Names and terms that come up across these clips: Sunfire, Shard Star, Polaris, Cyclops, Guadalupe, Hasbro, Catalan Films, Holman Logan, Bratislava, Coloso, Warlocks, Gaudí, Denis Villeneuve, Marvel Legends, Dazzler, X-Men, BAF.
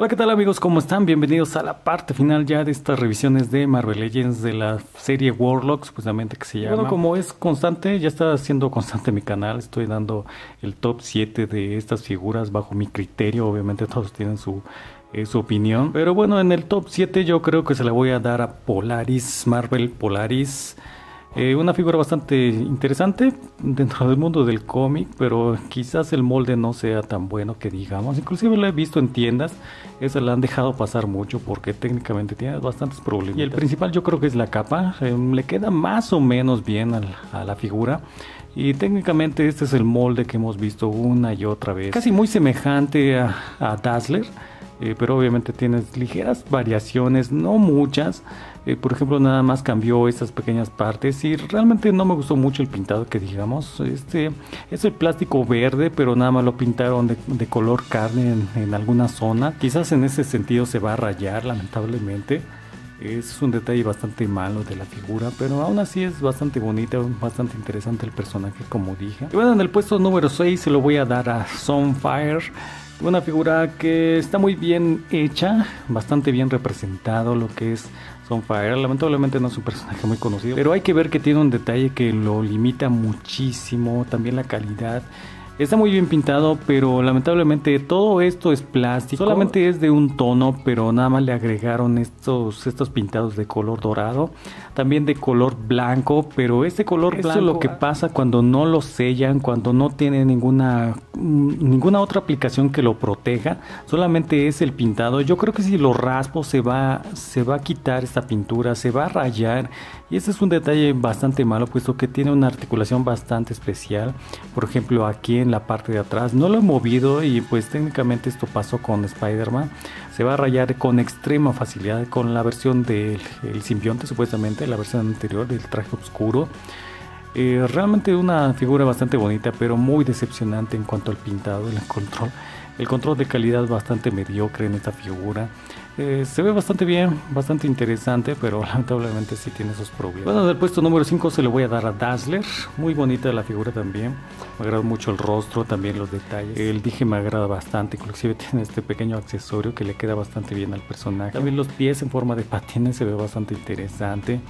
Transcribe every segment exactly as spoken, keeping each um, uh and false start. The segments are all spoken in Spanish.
Hola, ¿qué tal amigos? ¿Cómo están? Bienvenidos a la parte final ya de estas revisiones de Marvel Legends de la serie Warlocks, justamente que se llama. Bueno, como es constante, ya está siendo constante mi canal, estoy dando el top siete de estas figuras bajo mi criterio, obviamente todos tienen su, eh, su opinión. Pero bueno, en el top siete yo creo que se la voy a dar a Polaris, Marvel Polaris. Eh, una figura bastante interesante dentro del mundo del cómic, pero quizás el molde no sea tan bueno que digamos. Inclusive la he visto en tiendas, esa la han dejado pasar mucho porque técnicamente tiene bastantes problemas. Y el principal yo creo que es la capa, eh, le queda más o menos bien a la, a la figura. Y técnicamente este es el molde que hemos visto una y otra vez. Casi muy semejante a, a Dazzler. Eh, pero obviamente tienes ligeras variaciones, no muchas. Eh, por ejemplo, nada más cambió estas pequeñas partes y realmente no me gustó mucho el pintado que digamos. Este es el plástico verde, pero nada más lo pintaron de, de color carne en, en alguna zona. Quizás en ese sentido se va a rayar, lamentablemente. Es un detalle bastante malo de la figura, pero aún así es bastante bonita, bastante interesante el personaje, como dije. Y bueno, en el puesto número seis se lo voy a dar a Sunfire. Una figura que está muy bien hecha, bastante bien representado lo que es Sunfire. Lamentablemente no es un personaje muy conocido, pero hay que ver que tiene un detalle que lo limita muchísimo, también la calidad. Está muy bien pintado, pero lamentablemente todo esto es plástico. Solamente es de un tono, pero nada más le agregaron estos, estos pintados de color dorado. También de color blanco, pero este color blanco... Eso es lo que pasa cuando no lo sellan, cuando no tiene ninguna, ninguna otra aplicación que lo proteja. Solamente es el pintado. Yo creo que si lo raspo se va, se va a quitar esta pintura, se va a rayar. Y este es un detalle bastante malo, puesto que tiene una articulación bastante especial. Por ejemplo, aquí en la parte de atrás no lo he movido y pues técnicamente esto pasó con Spider-Man. Se va a rayar con extrema facilidad con la versión del simbionte, supuestamente la versión anterior del traje oscuro. Eh, realmente una figura bastante bonita, pero muy decepcionante en cuanto al pintado. El control, el control de calidad bastante mediocre en esta figura. Eh, se ve bastante bien, bastante interesante, pero lamentablemente sí tiene esos problemas. Bueno, del puesto número cinco se le voy a dar a Dazzler. Muy bonita la figura también. Me agrada mucho el rostro, también los detalles. El dije me agrada bastante, inclusive tiene este pequeño accesorio que le queda bastante bien al personaje. También los pies en forma de patines se ve bastante interesante.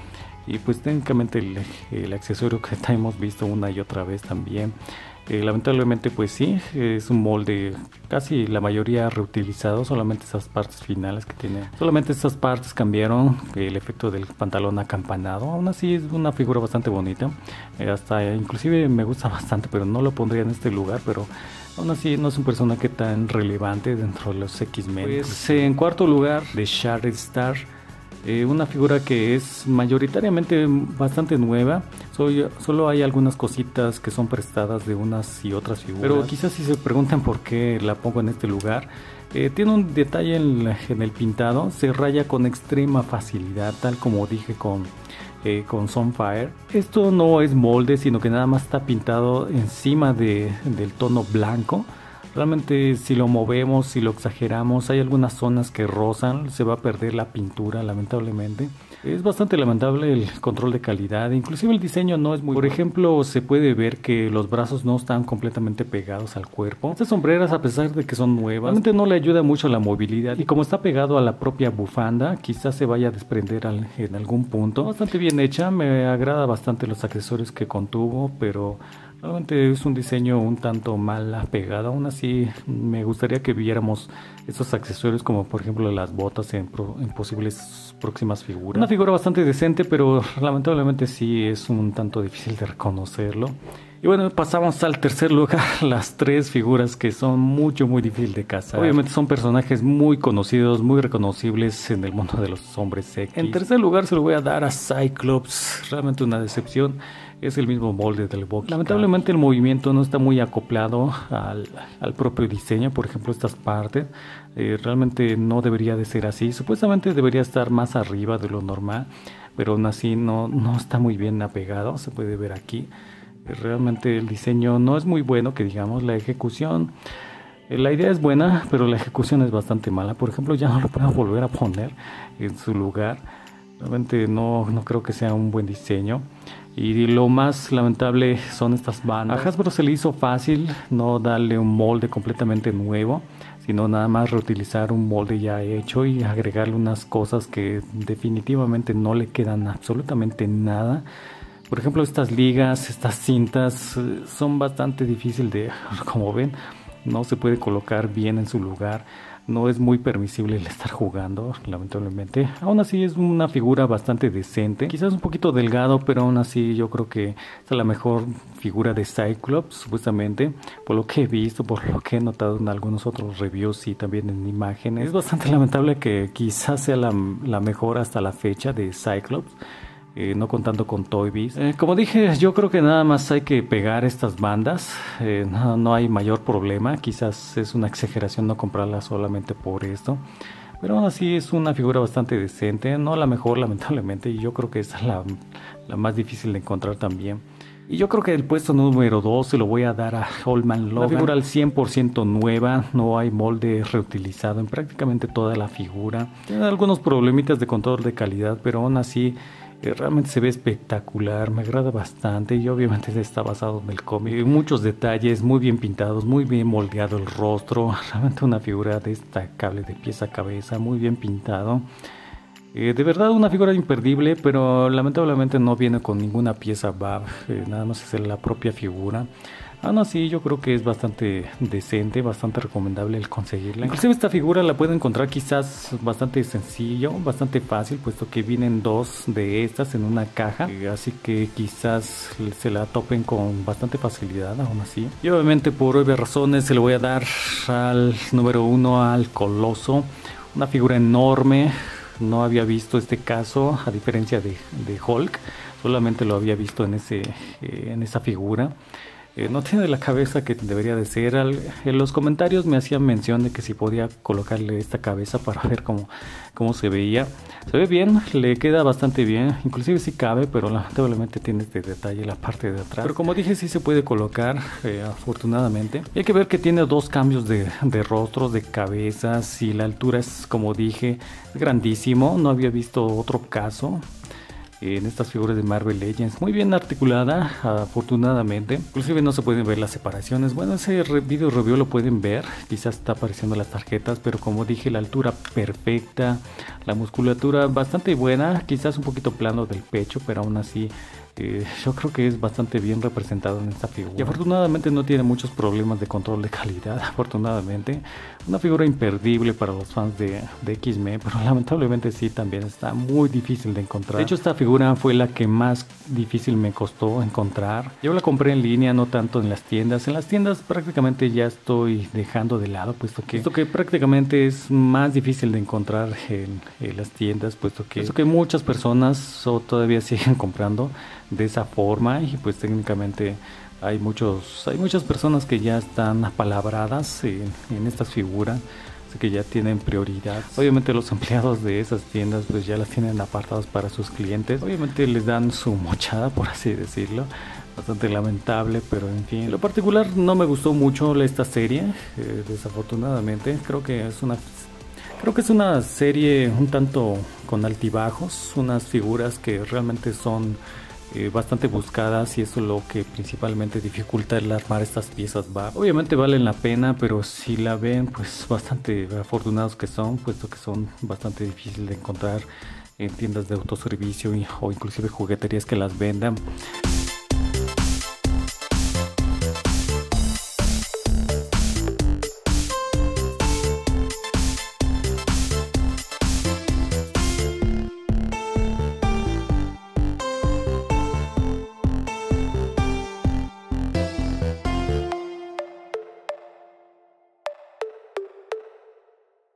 Y pues técnicamente el, el accesorio que hemos visto una y otra vez también. Eh, lamentablemente pues sí, es un molde casi la mayoría reutilizado, solamente esas partes finales que tiene. Solamente esas partes cambiaron el efecto del pantalón acampanado. Aún así es una figura bastante bonita. Eh, hasta inclusive me gusta bastante, pero no lo pondría en este lugar, pero... Aún así no es un personaje tan relevante dentro de los X-Men. Pues, eh, en cuarto lugar, de Shard Star. Eh, una figura que es mayoritariamente bastante nueva. Soy, solo hay algunas cositas que son prestadas de unas y otras figuras. Pero quizás si se preguntan por qué la pongo en este lugar. Eh, tiene un detalle en, la, en el pintado. Se raya con extrema facilidad, tal como dije con... Eh, con Sunfire. Esto no es molde, sino que nada más está pintado encima de, del tono blanco. Realmente si lo movemos, si lo exageramos, hay algunas zonas que rozan, se va a perder la pintura, lamentablemente. Es bastante lamentable el control de calidad, inclusive el diseño no es muy... Por ejemplo, se puede ver que los brazos no están completamente pegados al cuerpo. Estas sombreras, a pesar de que son nuevas, realmente no le ayuda mucho la movilidad. Y como está pegado a la propia bufanda, quizás se vaya a desprender al, en algún punto. Bastante bien hecha, me agrada bastante los accesorios que contuvo, pero... Realmente es un diseño un tanto mal apegado. Aún así me gustaría que viéramos estos accesorios, como por ejemplo las botas en, pro, en posibles próximas figuras. Una figura bastante decente, pero lamentablemente sí es un tanto difícil de reconocerlo. Y bueno, pasamos al tercer lugar, las tres figuras que son mucho muy difícil de cazar. Obviamente son personajes muy conocidos, muy reconocibles en el mundo de los hombres X. En tercer lugar se lo voy a dar a Cyclops, realmente una decepción. Es el mismo molde del box. Lamentablemente el movimiento no está muy acoplado al, al propio diseño. Por ejemplo, estas partes eh, realmente no debería de ser así. Supuestamente debería estar más arriba de lo normal, pero aún así no, no está muy bien apegado. Se puede ver aquí. Realmente el diseño no es muy bueno, que digamos. La ejecución, eh, la idea es buena, pero la ejecución es bastante mala. Por ejemplo, ya no lo puedo volver a poner en su lugar. Realmente no, no creo que sea un buen diseño. Y lo más lamentable son estas bandas. A Hasbro se le hizo fácil no darle un molde completamente nuevo, sino nada más reutilizar un molde ya hecho y agregarle unas cosas que definitivamente no le quedan absolutamente nada. Por ejemplo, estas ligas, estas cintas son bastante difíciles de, como ven, no se puede colocar bien en su lugar. No es muy permisible el estar jugando, lamentablemente. Aún así es una figura bastante decente. Quizás un poquito delgado, pero aún así yo creo que es la mejor figura de Cyclops, supuestamente. Por lo que he visto, por lo que he notado en algunos otros reviews y también en imágenes. Es bastante lamentable que quizás sea la, la mejor hasta la fecha de Cyclops. Eh, no contando con Toy Biz. Eh, como dije, yo creo que nada más hay que pegar estas bandas, eh, no, no hay mayor problema. Quizás es una exageración no comprarla solamente por esto, pero aún así es una figura bastante decente, no la mejor lamentablemente, y yo creo que esa es la, la más difícil de encontrar también. Y yo creo que el puesto número dos se lo voy a dar a Holman Logan. La figura al cien por ciento nueva, no hay molde reutilizado en prácticamente toda la figura. Tiene algunos problemitas de control de calidad, pero aún así eh, realmente se ve espectacular, me agrada bastante y obviamente está basado en el cómic. Muchos detalles, muy bien pintados, muy bien moldeado el rostro, realmente una figura destacable de pies a cabeza, muy bien pintado. Eh, de verdad una figura imperdible, pero lamentablemente no viene con ninguna pieza B A F, eh, nada más es la propia figura. Aún así yo creo que es bastante decente, bastante recomendable el conseguirla. Inclusive esta figura la pueden encontrar quizás bastante sencillo, bastante fácil, puesto que vienen dos de estas en una caja, eh, así que quizás se la topen con bastante facilidad aún así. Y obviamente por obvias razones se le voy a dar al número uno al Coloso, una figura enorme. No había visto este caso, a diferencia de, de Hulk, solamente lo había visto en, ese, eh, en esa figura. Eh, no tiene la cabeza que debería de ser. Al, en los comentarios me hacían mención de que si podía colocarle esta cabeza para ver cómo, cómo se veía. Se ve bien, le queda bastante bien, inclusive si cabe, pero lamentablemente tiene este detalle en la parte de atrás. Pero como dije, sí se puede colocar, eh, afortunadamente. Y hay que ver que tiene dos cambios de, de rostros, de cabezas, y la altura es, como dije, grandísimo. No había visto otro caso en estas figuras de Marvel Legends, muy bien articulada afortunadamente. Inclusive no se pueden ver las separaciones. Bueno, ese re video review lo pueden ver, quizás está apareciendo las tarjetas, pero como dije, la altura perfecta, la musculatura bastante buena, quizás un poquito plano del pecho, pero aún así eh, yo creo que es bastante bien representado en esta figura. Y afortunadamente no tiene muchos problemas de control de calidad, afortunadamente. Una figura imperdible para los fans de, de X-Men, pero lamentablemente sí también está muy difícil de encontrar. De hecho, esta figura fue la que más difícil me costó encontrar. Yo la compré en línea, no tanto en las tiendas. En las tiendas prácticamente ya estoy dejando de lado, puesto que, puesto que prácticamente es más difícil de encontrar en, en las tiendas, puesto que, puesto que muchas personas o todavía siguen comprando de esa forma, y pues técnicamente hay, muchos, hay muchas personas que ya están apalabradas en, en estas figuras, que ya tienen prioridad. Obviamente los empleados de esas tiendas pues ya las tienen apartadas para sus clientes. Obviamente les dan su mochada, por así decirlo. Bastante lamentable, pero en fin. En lo particular no me gustó mucho esta serie, eh, desafortunadamente. Creo que es una creo que es una serie un tanto con altibajos, unas figuras que realmente son Eh, bastante buscadas, y eso es lo que principalmente dificulta el armar estas piezas B A F. Obviamente valen la pena, pero si la ven, pues bastante afortunados que son, puesto que son bastante difíciles de encontrar en tiendas de autoservicio y, o inclusive jugueterías que las vendan.